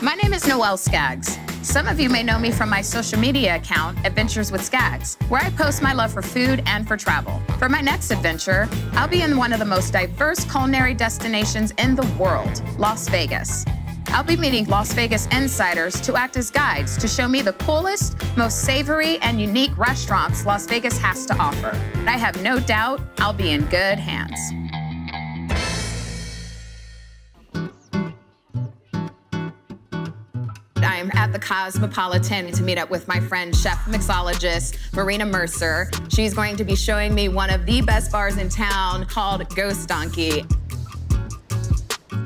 My name is Noelle Scaggs. Some of you may know me from my social media account, Adventures with Scaggs, where I post my love for food and for travel. For my next adventure, I'll be in one of the most diverse culinary destinations in the world, Las Vegas. I'll be meeting Las Vegas insiders to act as guides to show me the coolest, most savory, and unique restaurants Las Vegas has to offer. But I have no doubt I'll be in good hands. I'm at the Cosmopolitan to meet up with my friend, chef mixologist, Mariena Mercer. She's going to be showing me one of the best bars in town called Ghost Donkey.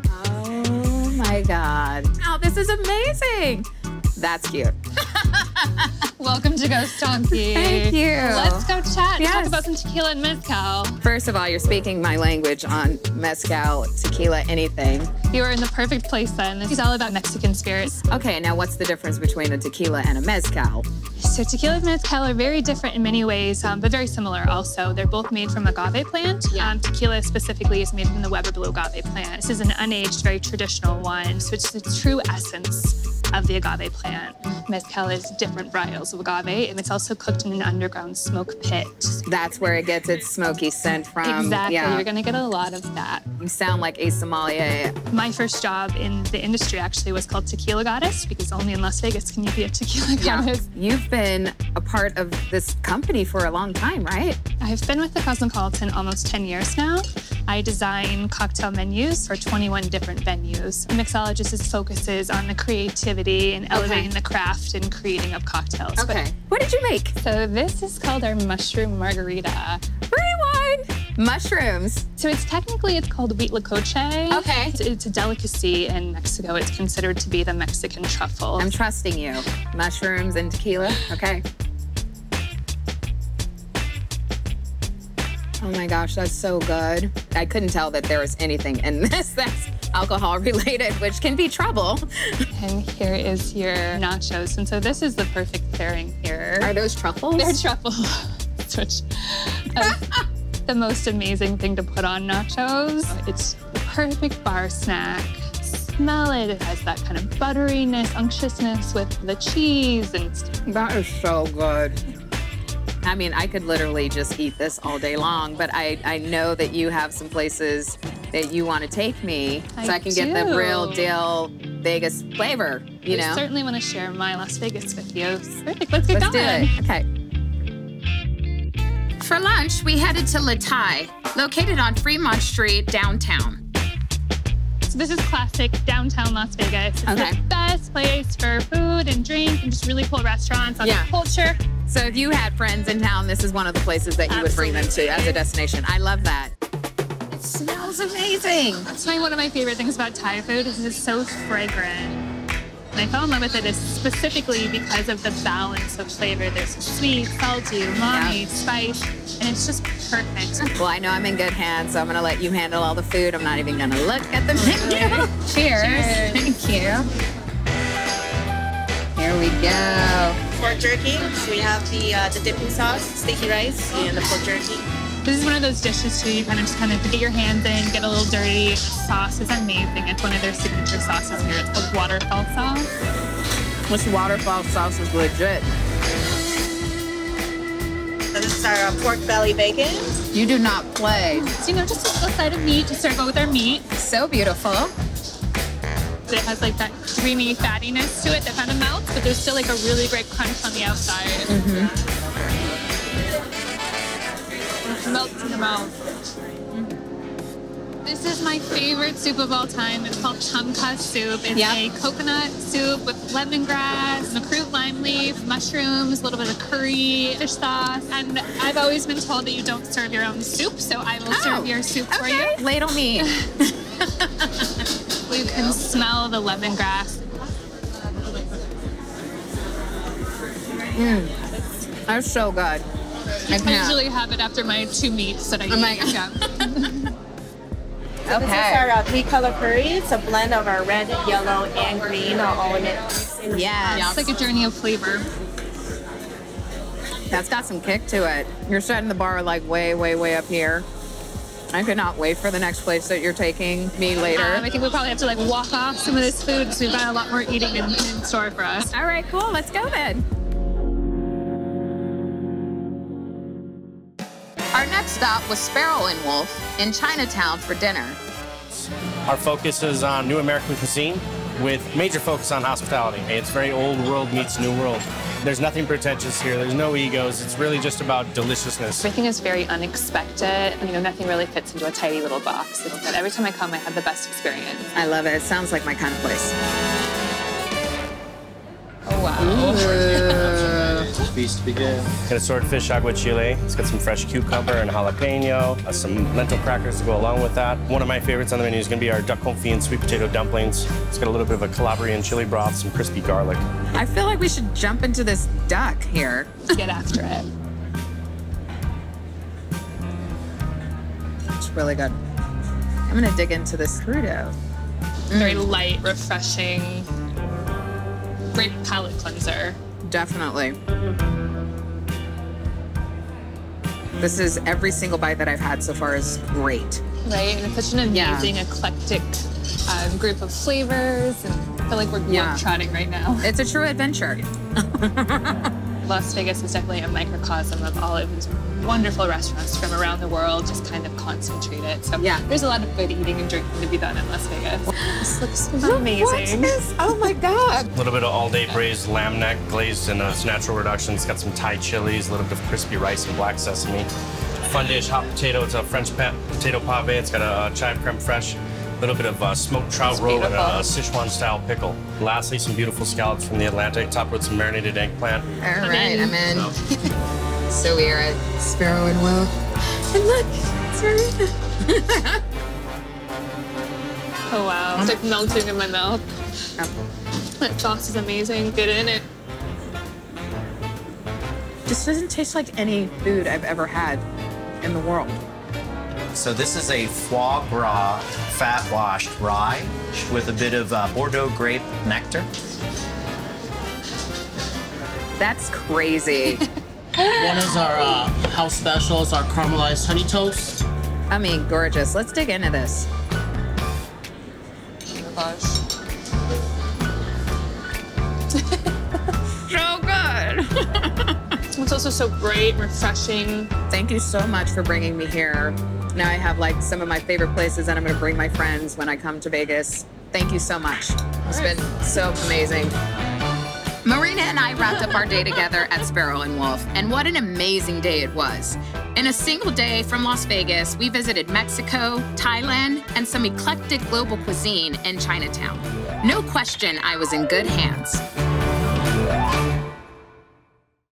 Oh my God. Oh, this is amazing. That's cute. Welcome to Ghost Donkey. Thank you. Let's go chat and talk about some tequila and mezcal. First of all, you're speaking my language on mezcal, tequila, anything. You are in the perfect place then. This is all about Mexican spirits. Okay, now what's the difference between a tequila and a mezcal? So tequila and mezcal are very different in many ways, but very similar also. They're both made from agave plant. Yeah. Tequila specifically is made from the Weber Blue Agave plant. This is an unaged, very traditional one, so it's the true essence of the agave plant. Mezcal is different varietals of agave, and it's also cooked in an underground smoke pit. That's where it gets its smoky scent from. Exactly, you're gonna get a lot of that. You sound like a sommelier. My first job in the industry actually was called Tequila Goddess, because only in Las Vegas can you be a tequila goddess. You've been a part of this company for a long time, right? I've been with the Cosmopolitan almost 10 years now. I design cocktail menus for 21 different venues. A mixologist focuses on the creativity and elevating the craft and creating of cocktails. Okay. But what did you make? So this is called our mushroom margarita. Rewind! Mushrooms. So it's technically, it's called huitlacoche. Okay. It's a delicacy in Mexico. It's considered to be the Mexican truffle. I'm trusting you. Mushrooms and tequila, okay. Oh my gosh, that's so good. I couldn't tell that there was anything in this that's alcohol related, which can be trouble. And here is your nachos. And so this is the perfect pairing here. Are those truffles? They're truffles, which is the most amazing thing to put on nachos. It's the perfect bar snack. Smell it, it has that kind of butteriness, unctuousness with the cheese. And that is so good. I mean, I could literally just eat this all day long, but I know that you have some places that you want to take me so I can get the real deal Vegas flavor, you know? I certainly want to share my Las Vegas with you. Perfect, let's get going. Let's do it, okay. For lunch, we headed to Latai, located on Fremont Street, downtown. So this is classic downtown Las Vegas. It's the best place for food and drink and just really cool restaurants on culture. So if you had friends in town, this is one of the places that you would bring them to as a destination. I love that. It smells amazing. That's one of my favorite things about Thai food is it's so fragrant. And I fell in love with it specifically because of the balance of flavor. There's sweet, salty, umami, spice, and it's just perfect. Well, I know I'm in good hands, so I'm going to let you handle all the food. I'm not even going to look at the menu. Cheers. Thank you. Here we go. Pork jerky. We have the dipping sauce, sticky rice, and the pork jerky. This is one of those dishes too. You kind of get your hands in, get a little dirty. The sauce is amazing. It's one of their signature sauces here. It's called waterfall sauce. This waterfall sauce is legit. So this is our pork belly bacon. You do not play. So, you know, just a side of meat to serve with our meat. So beautiful. It has like that creamy fattiness to it that kind of melts, but there's still like a really great crunch on the outside. It melts in the mouth. This is my favorite soup of all time. It's called Chumka soup. It's a coconut soup with lemongrass, recruit lime leaf, mushrooms, a little bit of curry, fish sauce. And I've always been told that you don't serve your own soup, so I will serve your soup for you. Ladle me. You can smell the lemongrass. That's so good. I usually have it after my two meats that I eat. So this is our three-color curry. It's a blend of our red, yellow, and green all in it. Yeah, it's like a journey of flavor. That's got some kick to it. You're setting the bar like way, way, way up here. I could not wait for the next place that you're taking me later. I think we'll probably have to like walk off some of this food because we've got a lot more eating in store for us. All right, cool. Let's go then. Our next stop was Sparrow and Wolf in Chinatown for dinner. Our focus is on new American cuisine with major focus on hospitality. It's very old world meets new world. There's nothing pretentious here. There's no egos. It's really just about deliciousness. Everything is very unexpected. You know, nothing really fits into a tidy little box. But every time I come, I have the best experience. I love it. It sounds like my kind of place. Oh, wow. Feast begin. Got a swordfish agua chile. It's got some fresh cucumber and jalapeno, some lentil crackers to go along with that. One of my favorites on the menu is going to be our duck confit and sweet potato dumplings. It's got a little bit of a Calabrian chili broth, some crispy garlic. I feel like we should jump into this duck here. Let's get after it. It's really good. I'm going to dig into this crudo. Very light, refreshing, great palate cleanser. Definitely. This is every single bite that I've had so far is great. Right, and it's such an amazing, eclectic group of flavors. And I feel like we're globetrotting right now. It's a true adventure. Las Vegas is definitely a microcosm of all of these wonderful restaurants from around the world, just kind of concentrated. So there's a lot of good eating and drinking to be done in Las Vegas. This looks amazing. What is, oh my God. A little bit of all-day braised lamb neck glazed in its natural reduction. It's got some Thai chilies, a little bit of crispy rice and black sesame. Fun dish, hot potato. It's a French potato pave. It's got a chive creme fraiche. A little bit of smoked trout roe and a Sichuan-style pickle. And lastly, some beautiful scallops from the Atlantic, topped with some marinated eggplant. All right, I'm in. Oh. So we are at Sparrow and Wolf. And look, it's Mariena. Oh, wow. It's like melting in my mouth. Oh. That sauce is amazing. Get in it. This doesn't taste like any food I've ever had in the world. So this is a foie gras fat washed rye with a bit of Bordeaux grape nectar. That's crazy. One is our house special, it's our caramelized honey toast. I mean, gorgeous. Let's dig into this. Oh my gosh. So good. It's also so great, refreshing. Thank you so much for bringing me here. Now I have like some of my favorite places and I'm gonna bring my friends when I come to Vegas. Thank you so much. It's been so amazing. Mariena and I wrapped up our day together at Sparrow and Wolf, and what an amazing day it was. In a single day from Las Vegas, we visited Mexico, Thailand, and some eclectic global cuisine in Chinatown. No question I was in good hands.